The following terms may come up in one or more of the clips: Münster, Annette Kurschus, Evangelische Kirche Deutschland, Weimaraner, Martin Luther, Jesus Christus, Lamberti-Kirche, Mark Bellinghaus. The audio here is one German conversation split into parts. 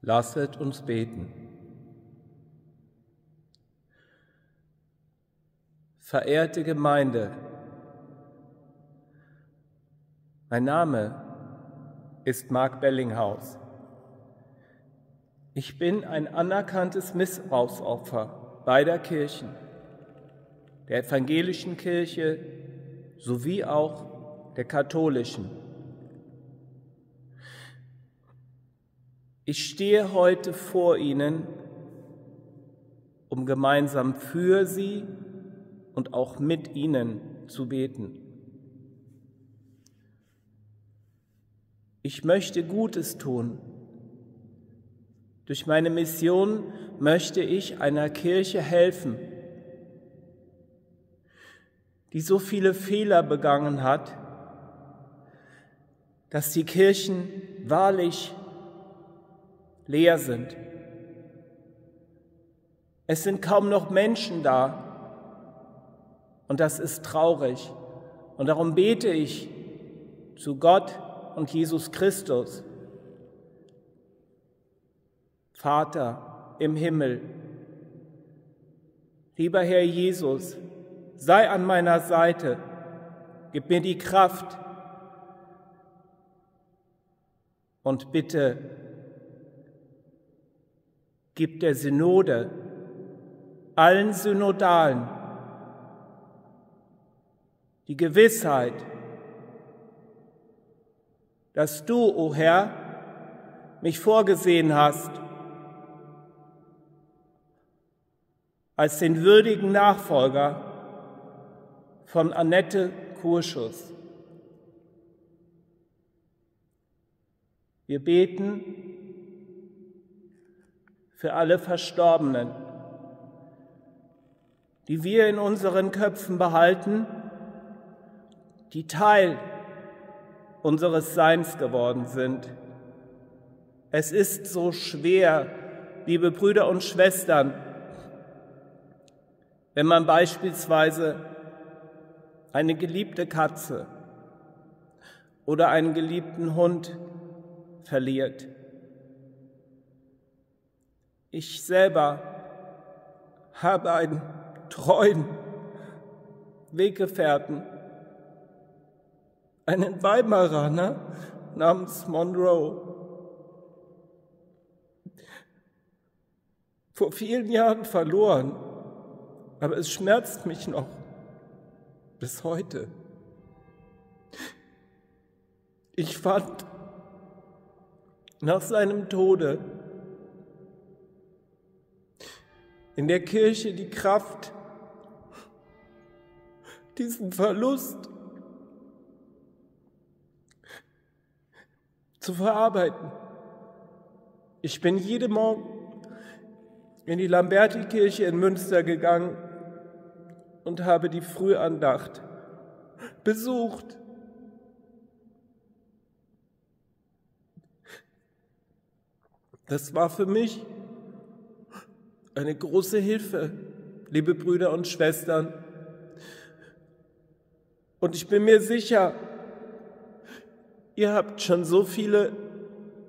Lasset uns beten. Verehrte Gemeinde, mein Name ist Mark Bellinghaus. Ich bin ein anerkanntes Missbrauchsopfer beider Kirchen, der evangelischen Kirche sowie auch der katholischen. Ich stehe heute vor Ihnen, um gemeinsam für Sie und auch mit Ihnen zu beten. Ich möchte Gutes tun. Durch meine Mission möchte ich einer Kirche helfen, die so viele Fehler begangen hat, dass die Kirchen wahrlich leer sind. Es sind kaum noch Menschen da und das ist traurig. Und darum bete ich zu Gott und Jesus Christus. Vater im Himmel, lieber Herr Jesus, sei an meiner Seite, gib mir die Kraft und bitte gib der Synode, allen Synodalen, die Gewissheit, dass du, o Herr, mich vorgesehen hast als den würdigen Nachfolger von Annette Kurschus. Wir beten für alle Verstorbenen, die wir in unseren Köpfen behalten, die Teil unseres Seins geworden sind. Es ist so schwer, liebe Brüder und Schwestern, wenn man beispielsweise eine geliebte Katze oder einen geliebten Hund verliert. Ich selber habe einen treuen Weggefährten, einen Weimaraner namens Monroe. Vor vielen Jahren verloren, aber es schmerzt mich noch bis heute. Ich fand nach seinem Tode in der Kirche die Kraft, diesen Verlust zu verarbeiten. Ich bin jeden Morgen in die Lamberti-Kirche in Münster gegangen und habe die Frühandacht besucht. Das war für mich eine große Hilfe, liebe Brüder und Schwestern. Und ich bin mir sicher, ihr habt schon so viele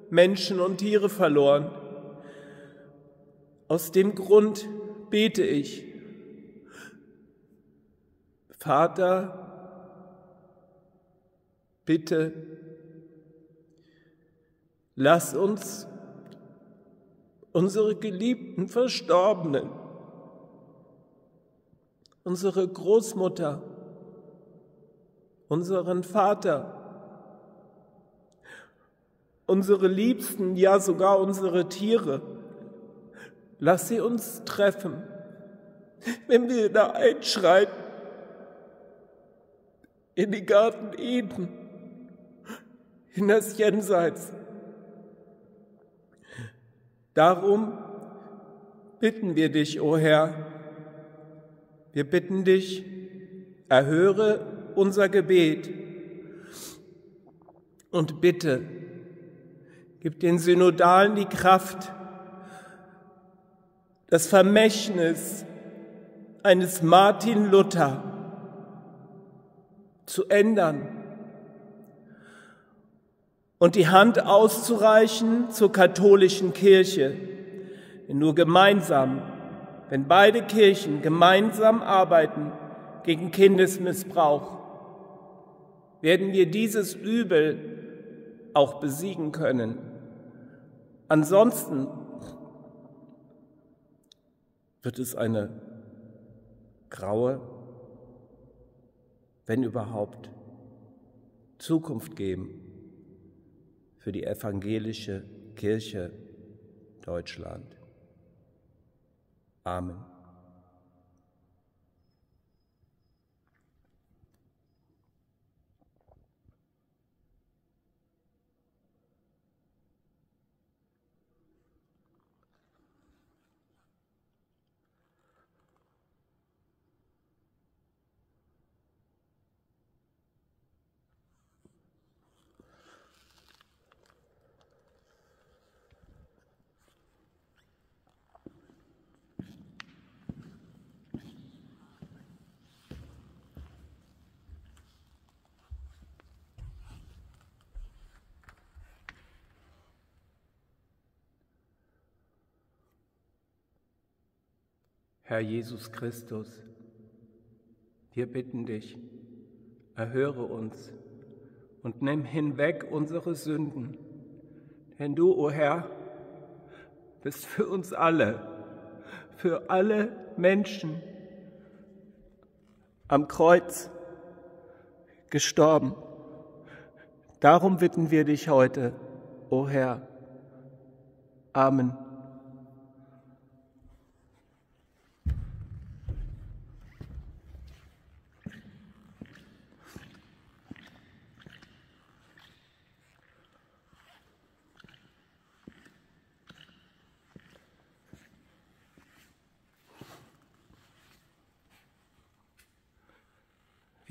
Menschen und Tiere verloren. Aus dem Grund bete ich: Vater, bitte, lass uns unsere geliebten Verstorbenen, unsere Großmutter, unseren Vater, unsere Liebsten, ja sogar unsere Tiere, lass sie uns treffen, wenn wir da einschreiten in den Garten Eden, in das Jenseits. Darum bitten wir dich, o Herr, wir bitten dich, erhöre unser Gebet und bitte, gib den Synodalen die Kraft, das Vermächtnis eines Martin Luther zu ändern und die Hand auszureichen zur katholischen Kirche. Denn nur gemeinsam, wenn beide Kirchen gemeinsam arbeiten gegen Kindesmissbrauch, werden wir dieses Übel auch besiegen können. Ansonsten wird es eine graue, wenn überhaupt, Zukunft geben für die evangelische Kirche Deutschland. Amen. Herr Jesus Christus, wir bitten dich, erhöre uns und nimm hinweg unsere Sünden, denn du, o Herr, bist für alle Menschen am Kreuz gestorben. Darum bitten wir dich heute, o Herr. Amen.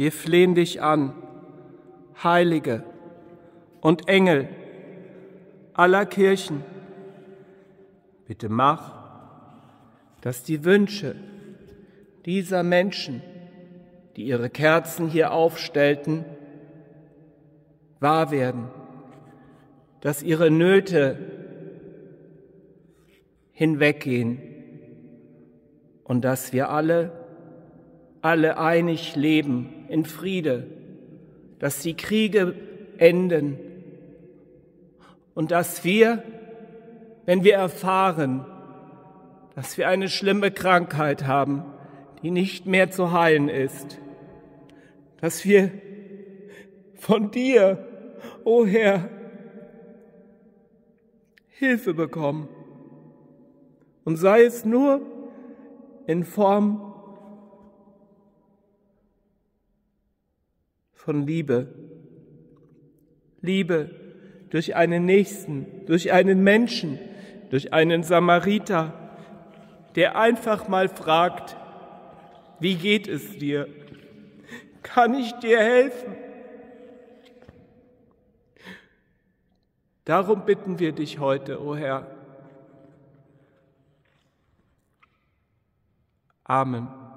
Wir flehen dich an, Heilige und Engel aller Kirchen. Bitte mach, dass die Wünsche dieser Menschen, die ihre Kerzen hier aufstellten, wahr werden, dass ihre Nöte hinweggehen und dass wir alle einig leben in Friede, dass die Kriege enden und dass wir, wenn wir erfahren, dass wir eine schlimme Krankheit haben, die nicht mehr zu heilen ist, dass wir von dir, o Herr, Hilfe bekommen. Und sei es nur in Form von Liebe. Liebe durch einen Nächsten, durch einen Menschen, durch einen Samariter, der einfach mal fragt, wie geht es dir? Kann ich dir helfen? Darum bitten wir dich heute, o Herr. Amen.